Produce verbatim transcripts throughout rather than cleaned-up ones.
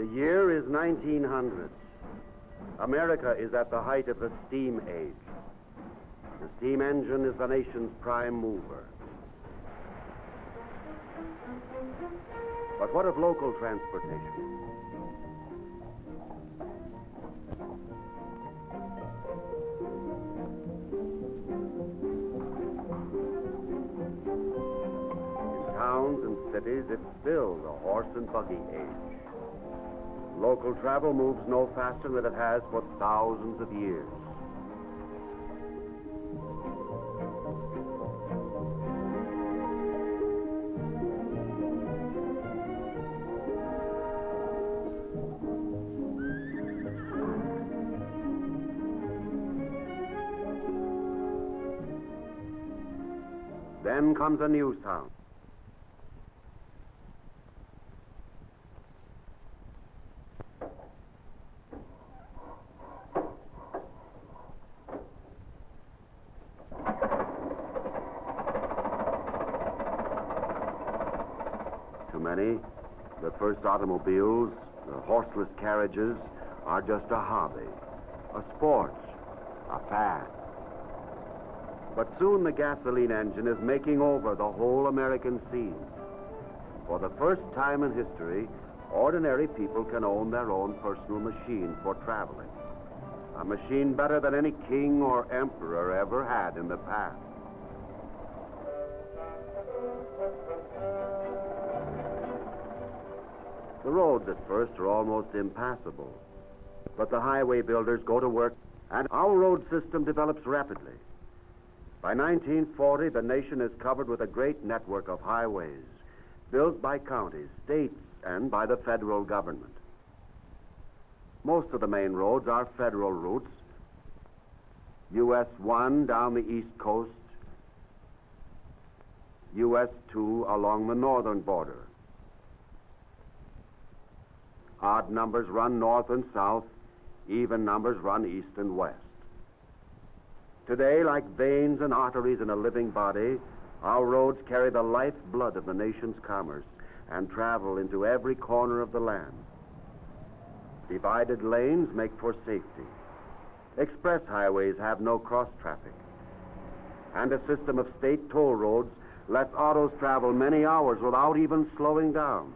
The year is nineteen hundred. America is at the height of the steam age. The steam engine is the nation's prime mover. But what of local transportation? In towns and cities, it's still the horse and buggy age. Local travel moves no faster than it has for thousands of years. Then comes a new sound. To many, the first automobiles, the horseless carriages, are just a hobby, a sport, a fad. But soon the gasoline engine is making over the whole American scene. For the first time in history, ordinary people can own their own personal machine for traveling. A machine better than any king or emperor ever had in the past. The roads at first are almost impassable, but the highway builders go to work and our road system develops rapidly. By nineteen forty, the nation is covered with a great network of highways, built by counties, states, and by the federal government. Most of the main roads are federal routes. U S one down the east coast, U S two along the northern border. Odd numbers run north and south, even numbers run east and west. Today, like veins and arteries in a living body, our roads carry the lifeblood of the nation's commerce and travel into every corner of the land. Divided lanes make for safety. Express highways have no cross-traffic. And a system of state toll roads lets autos travel many hours without even slowing down.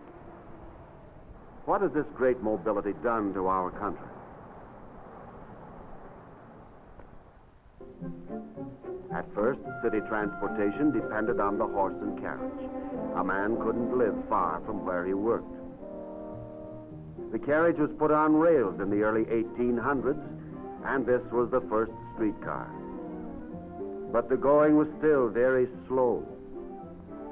What has this great mobility done to our country? At first, city transportation depended on the horse and carriage. A man couldn't live far from where he worked. The carriage was put on rails in the early eighteen hundreds, and this was the first streetcar. But the going was still very slow.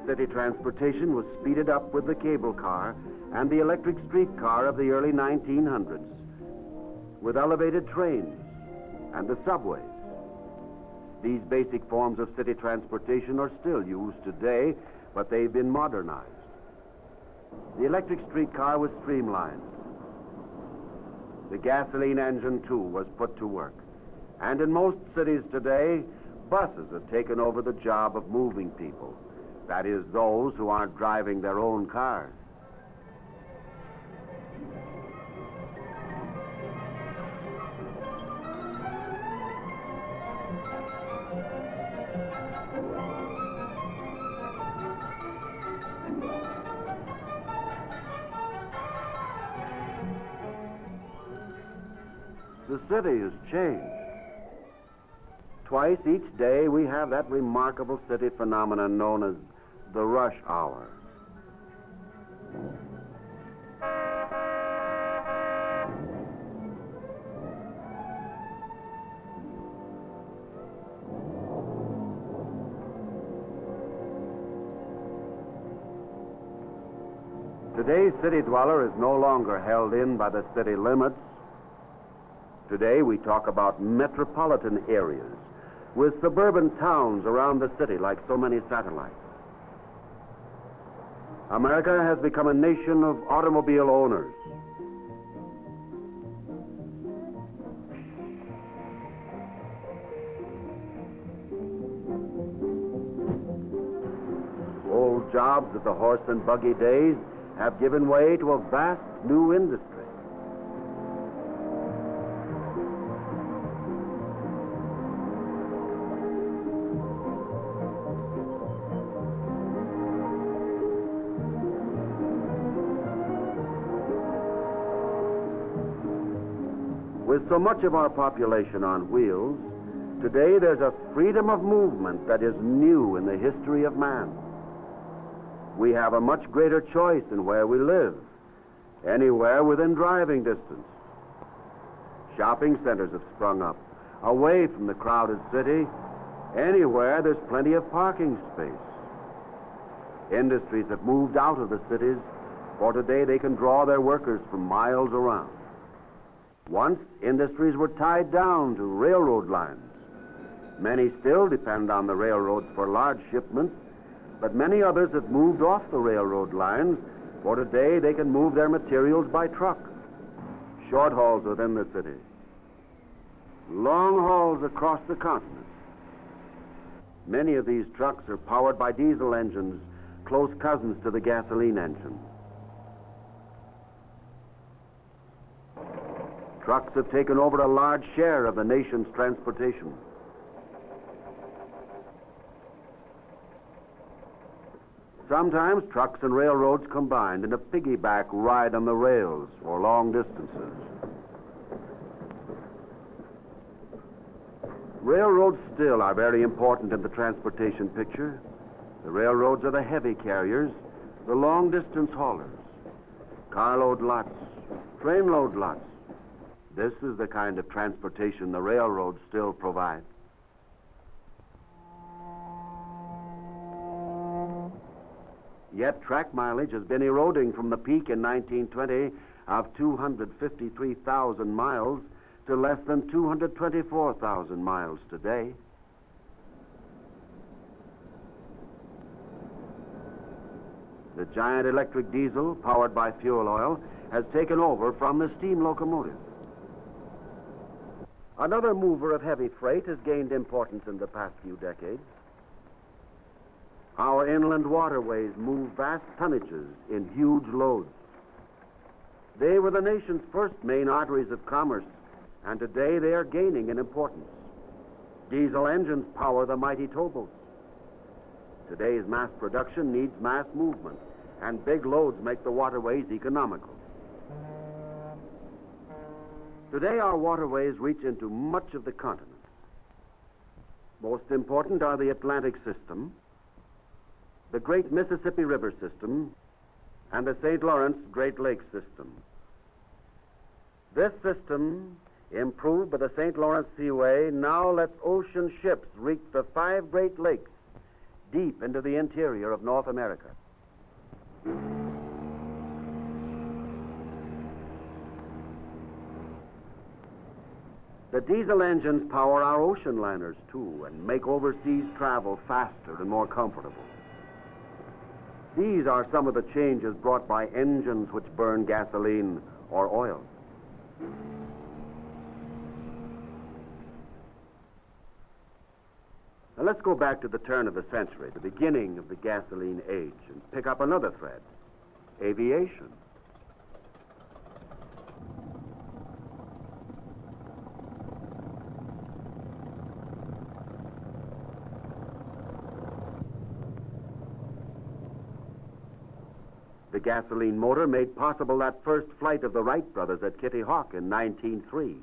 City transportation was speeded up with the cable car and the electric streetcar of the early nineteen hundreds, with elevated trains and the subways. These basic forms of city transportation are still used today, but they've been modernized. The electric streetcar was streamlined. The gasoline engine, too, was put to work. And in most cities today, buses have taken over the job of moving people. That is, those who aren't driving their own cars. The city has changed. Twice each day we have that remarkable city phenomenon known as the rush hour. Today's city dweller is no longer held in by the city limits. Today, we talk about metropolitan areas, with suburban towns around the city like so many satellites. America has become a nation of automobile owners. Old jobs of the horse and buggy days have given way to a vast new industry. With so much of our population on wheels, today there's a freedom of movement that is new in the history of man. We have a much greater choice in where we live, anywhere within driving distance. Shopping centers have sprung up, away from the crowded city, anywhere there's plenty of parking space. Industries have moved out of the cities, for today they can draw their workers from miles around. Once, industries were tied down to railroad lines. Many still depend on the railroads for large shipments, but many others have moved off the railroad lines, for today they can move their materials by truck. Short hauls within the city. Long hauls across the continent. Many of these trucks are powered by diesel engines, close cousins to the gasoline engine. Trucks have taken over a large share of the nation's transportation. Sometimes trucks and railroads combined in a piggyback ride on the rails for long distances. Railroads still are very important in the transportation picture. The railroads are the heavy carriers, the long-distance haulers, carload lots, trainload lots. This is the kind of transportation the railroads still provide. Yet track mileage has been eroding from the peak in nineteen twenty of two hundred fifty-three thousand miles to less than two hundred twenty-four thousand miles today. The giant electric diesel, powered by fuel oil, has taken over from the steam locomotive. Another mover of heavy freight has gained importance in the past few decades. Our inland waterways move vast tonnages in huge loads. They were the nation's first main arteries of commerce, and today they are gaining in importance. Diesel engines power the mighty towboats. Today's mass production needs mass movement, and big loads make the waterways economical. Today, our waterways reach into much of the continent. Most important are the Atlantic system, the Great Mississippi River system, and the Saint Lawrence Great Lakes system. This system, improved by the Saint Lawrence Seaway, now lets ocean ships reach the five Great Lakes deep into the interior of North America. The diesel engines power our ocean liners, too, and make overseas travel faster and more comfortable. These are some of the changes brought by engines which burn gasoline or oil. Now let's go back to the turn of the century, the beginning of the gasoline age, and pick up another thread, aviation. The gasoline motor made possible that first flight of the Wright brothers at Kitty Hawk in nineteen oh three.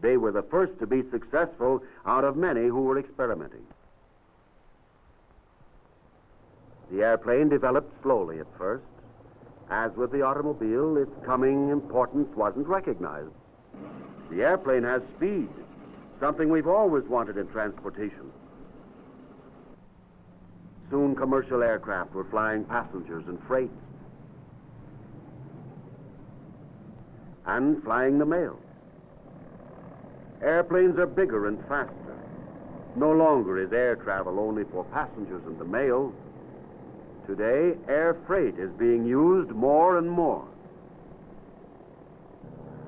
They were the first to be successful out of many who were experimenting. The airplane developed slowly at first. As with the automobile, its coming importance wasn't recognized. The airplane has speed, something we've always wanted in transportation. Soon commercial aircraft were flying passengers and freight, and flying the mail. Airplanes are bigger and faster. No longer is air travel only for passengers and the mail. Today, air freight is being used more and more.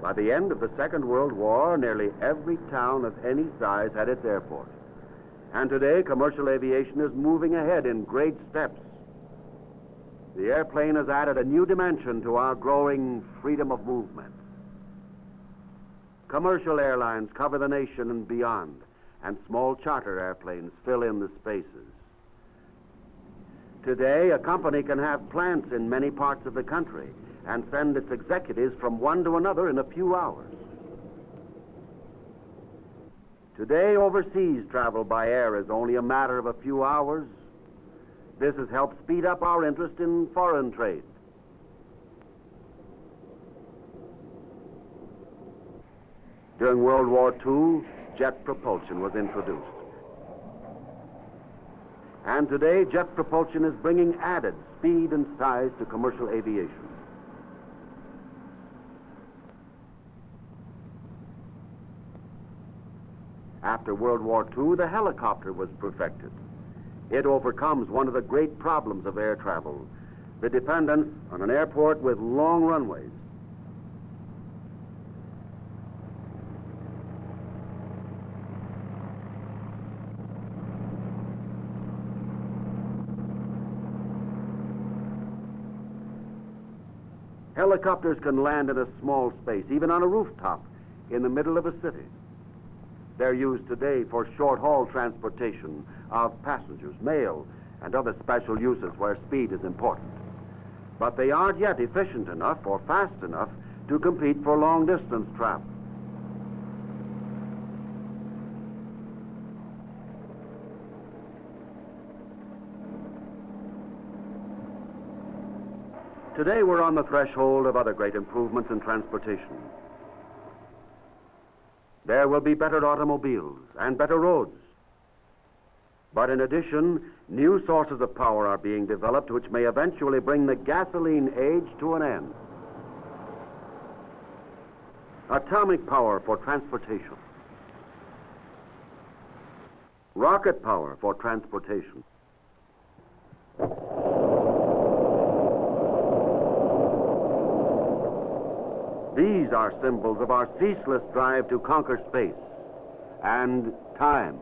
By the end of the Second World War, nearly every town of any size had its airport. And today, commercial aviation is moving ahead in great steps. The airplane has added a new dimension to our growing freedom of movement. Commercial airlines cover the nation and beyond, and small charter airplanes fill in the spaces. Today, a company can have plants in many parts of the country and send its executives from one to another in a few hours. Today, overseas travel by air is only a matter of a few hours. This has helped speed up our interest in foreign trade. During World War Two, jet propulsion was introduced. And today, jet propulsion is bringing added speed and size to commercial aviation. After World War Two, the helicopter was perfected. It overcomes one of the great problems of air travel, the dependence on an airport with long runways. Helicopters can land in a small space, even on a rooftop, in the middle of a city. They're used today for short-haul transportation of passengers, mail, and other special uses where speed is important. But they aren't yet efficient enough or fast enough to compete for long-distance travel. Today we're on the threshold of other great improvements in transportation. There will be better automobiles and better roads. But in addition, new sources of power are being developed which may eventually bring the gasoline age to an end. Atomic power for transportation. Rocket power for transportation. These are symbols of our ceaseless drive to conquer space and time.